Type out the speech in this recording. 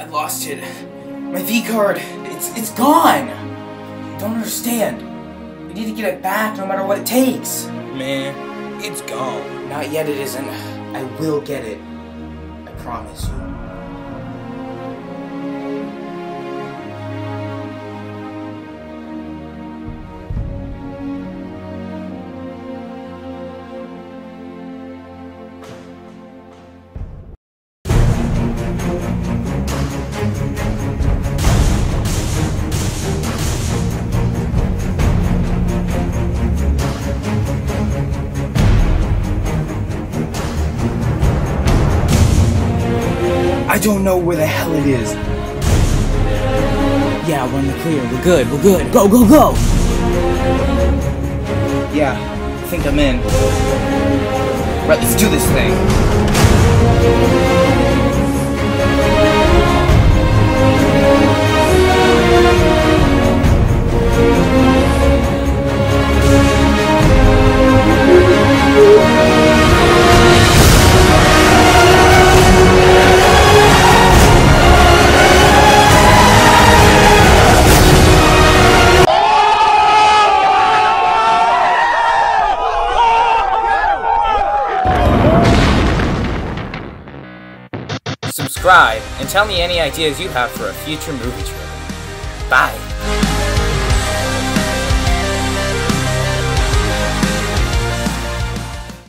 I lost it. My V-card, it's gone. I don't understand. We need to get it back no matter what it takes. Man, it's gone. Not yet it isn't. I will get it. I promise you. I don't know where the hell it is. Yeah, we're in the clear. We're good. We're good. Go, go, go! Yeah, I think I'm in. Right, let's do this thing. Subscribe and tell me any ideas you have for a future movie trailer. Bye!